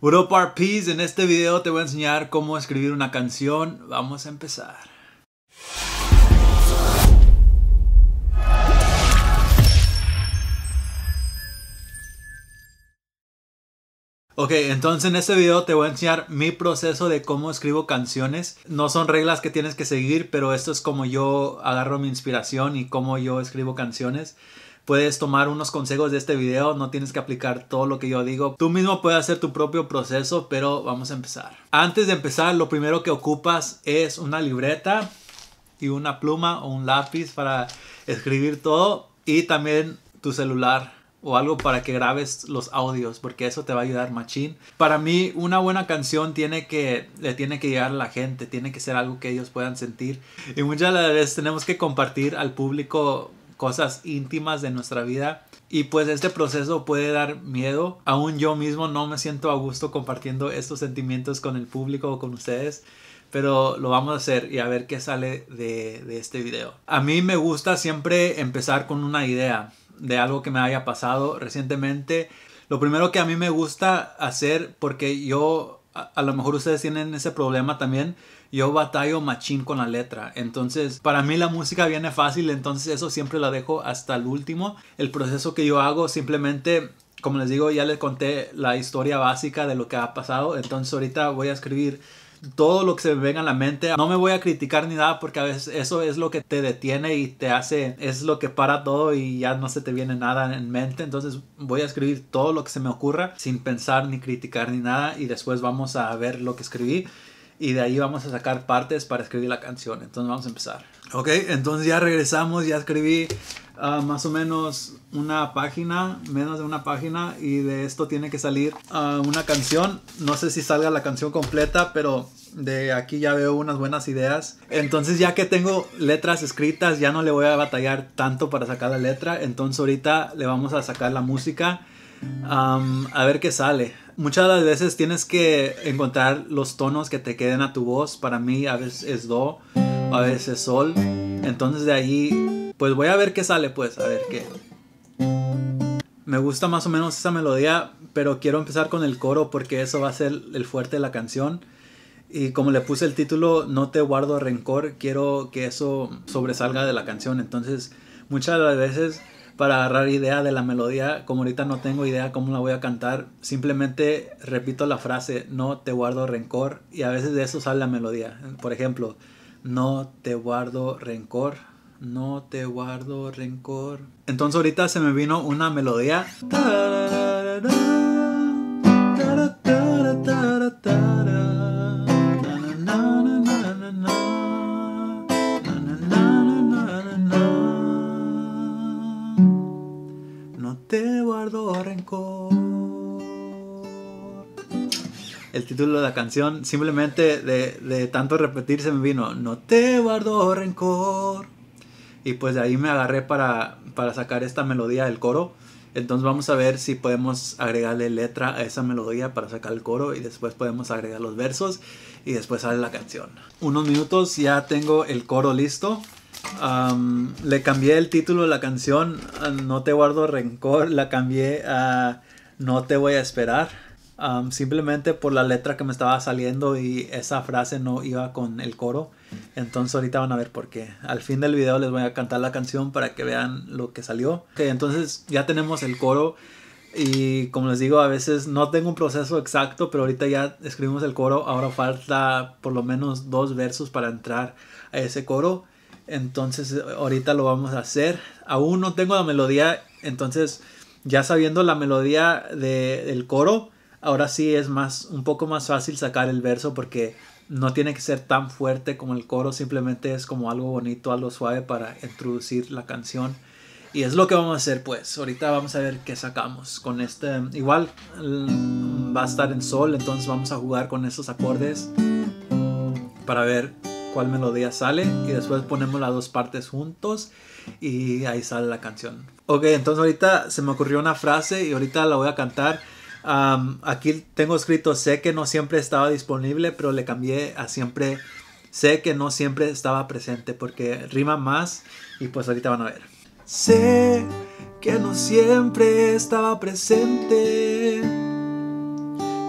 What up RPs, en este video te voy a enseñar cómo escribir una canción. Vamos a empezar. Ok, entonces en este video te voy a enseñar mi proceso de cómo escribo canciones. No son reglas que tienes que seguir, pero esto es como yo agarro mi inspiración y cómo yo escribo canciones. Puedes tomar unos consejos de este video, no tienes que aplicar todo lo que yo digo. Tú mismo puedes hacer tu propio proceso, pero vamos a empezar. Antes de empezar, lo primero que ocupas es una libreta y una pluma o un lápiz para escribir todo. Y también tu celular o algo para que grabes los audios, porque eso te va a ayudar machín. Para mí, una buena canción le tiene que llegar a la gente, tiene que ser algo que ellos puedan sentir. Y muchas de las veces tenemos que compartir al público cosas íntimas de nuestra vida, y pues este proceso puede dar miedo. Aún yo mismo no me siento a gusto compartiendo estos sentimientos con el público o con ustedes, pero lo vamos a hacer y a ver qué sale de este video. A mí me gusta siempre empezar con una idea de algo que me haya pasado recientemente. Lo primero que a mí me gusta hacer, porque yo, a lo mejor ustedes tienen ese problema también, yo batallo machín con la letra. Entonces para mí la música viene fácil, entonces eso siempre la dejo hasta el último. El proceso que yo hago, simplemente, como les digo, ya les conté la historia básica de lo que ha pasado. Entonces ahorita voy a escribir todo lo que se me venga a la mente. No me voy a criticar ni nada, porque a veces eso es lo que te detiene y te hace, es lo que para todo y ya no se te viene nada en mente. Entonces voy a escribir todo lo que se me ocurra sin pensar ni criticar ni nada, y después vamos a ver lo que escribí. Y de ahí vamos a sacar partes para escribir la canción. Entonces vamos a empezar. Ok, entonces ya regresamos. Ya escribí más o menos una página, menos de una página. Y de esto tiene que salir una canción. No sé si salga la canción completa, pero de aquí ya veo unas buenas ideas. Entonces ya que tengo letras escritas, ya no le voy a batallar tanto para sacar la letra. Entonces ahorita le vamos a sacar la música. A ver qué sale. Muchas de las veces tienes que encontrar los tonos que te queden a tu voz. Para mí a veces es do, a veces es sol. Entonces de ahí, pues voy a ver qué sale, pues a ver qué. Me gusta más o menos esa melodía, pero quiero empezar con el coro porque eso va a ser el fuerte de la canción. Y como le puse el título, no te guardo rencor, quiero que eso sobresalga de la canción. Entonces muchas de las veces, para agarrar idea de la melodía, como ahorita no tengo idea cómo la voy a cantar, simplemente repito la frase, no te guardo rencor, y a veces de eso sale la melodía. Por ejemplo, no te guardo rencor, no te guardo rencor. Entonces ahorita se me vino una melodía. El título de la canción, simplemente de tanto repetir, se me vino no te guardo rencor, y pues de ahí me agarré para sacar esta melodía del coro. Entonces vamos a ver si podemos agregarle letra a esa melodía para sacar el coro, y después podemos agregar los versos y después sale la canción. Unos minutos, ya tengo el coro listo. Le cambié el título de la canción, no te guardo rencor, la cambié a no te voy a esperar, simplemente por la letra que me estaba saliendo y esa frase no iba con el coro. Entonces ahorita van a ver por qué. Al fin del video les voy a cantar la canción para que vean lo que salió. Ok, entonces ya tenemos el coro. Y como les digo, a veces no tengo un proceso exacto, pero ahorita ya escribimos el coro. Ahora falta por lo menos dos versos para entrar a ese coro. Entonces ahorita lo vamos a hacer. Aún no tengo la melodía, entonces ya sabiendo la melodía del coro, ahora sí es un poco más fácil sacar el verso, porque no tiene que ser tan fuerte como el coro, simplemente es como algo bonito, algo suave para introducir la canción. Y es lo que vamos a hacer, pues ahorita vamos a ver qué sacamos con este. Igual va a estar en sol, entonces vamos a jugar con estos acordes para ver cuál melodía sale, y después ponemos las dos partes juntos y ahí sale la canción. Ok, entonces ahorita se me ocurrió una frase y ahorita la voy a cantar. Aquí tengo escrito sé que no siempre estaba disponible, pero le cambié a siempre, sé que no siempre estaba presente, porque rima más, y pues ahorita van a ver. Sé que no siempre estaba presente,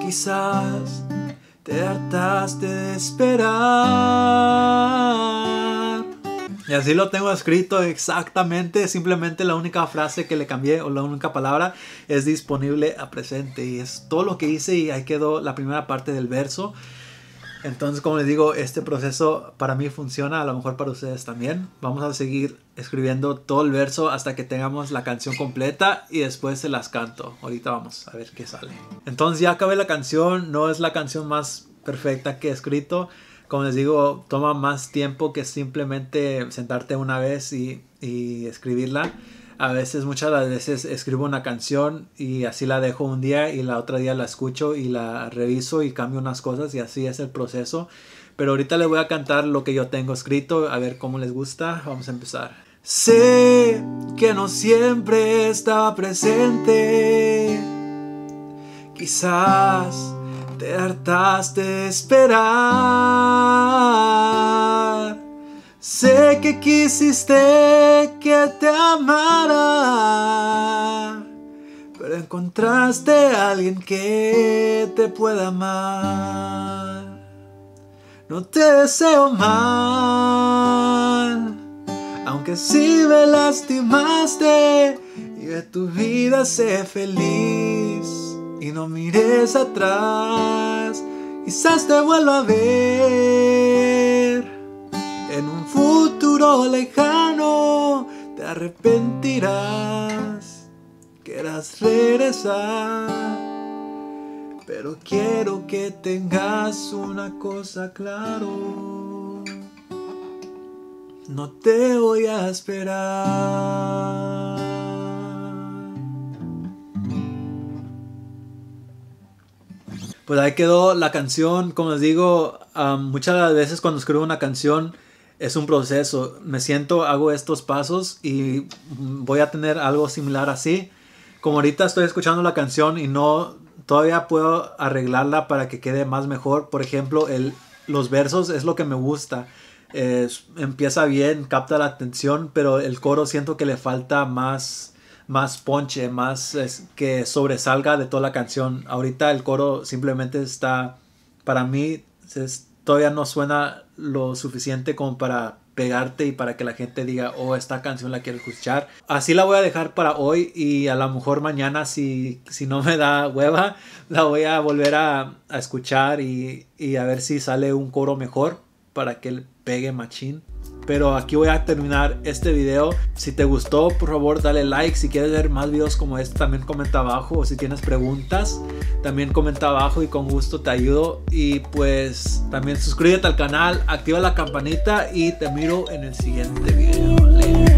Quizás te hartaste de esperar. Y así lo tengo escrito exactamente, simplemente la única frase que le cambié o la única palabra es disponible a presente. Y es todo lo que hice y ahí quedó la primera parte del verso. Entonces, como les digo, este proceso para mí funciona, a lo mejor para ustedes también. Vamos a seguir escribiendo todo el verso hasta que tengamos la canción completa y después se las canto. Ahorita vamos a ver qué sale. Entonces ya acabé la canción, no es la canción más perfecta que he escrito. Como les digo, toma más tiempo que simplemente sentarte una vez y escribirla. A veces, muchas de las veces escribo una canción y así la dejo un día y la otra día la escucho y la reviso y cambio unas cosas y así es el proceso. Pero ahorita les voy a cantar lo que yo tengo escrito, a ver cómo les gusta. Vamos a empezar. Sé que no siempre estaba presente. Quizás te hartaste de esperar. Sé que quisiste que te amara, pero encontraste a alguien que te pueda amar. No te deseo mal, aunque sí me lastimaste, y de tu vida sé feliz y no mires atrás. Quizás te vuelva a ver en un futuro lejano, te arrepentirás, querrás regresar. Pero quiero que tengas una cosa claro, no te voy a esperar. Pues ahí quedó la canción. Como les digo, muchas de las veces cuando escribo una canción es un proceso, me siento, hago estos pasos y voy a tener algo similar así. Como ahorita estoy escuchando la canción y no, todavía puedo arreglarla para que quede más mejor. Por ejemplo, los versos es lo que me gusta. Empieza bien, capta la atención, pero el coro siento que le falta más ponche, más que sobresalga de toda la canción. Ahorita el coro simplemente está, para mí, todavía no suena lo suficiente como para pegarte y para que la gente diga, oh, esta canción la quiero escuchar. Así la voy a dejar para hoy y a lo mejor mañana si no me da hueva la voy a volver a escuchar y a ver si sale un coro mejor para que pegue machín. Pero aquí voy a terminar este video. Si te gustó, por favor dale like. Si quieres ver más videos como este, también comenta abajo. O si tienes preguntas, también comenta abajo y con gusto te ayudo. Y pues también suscríbete al canal, activa la campanita y te miro en el siguiente video.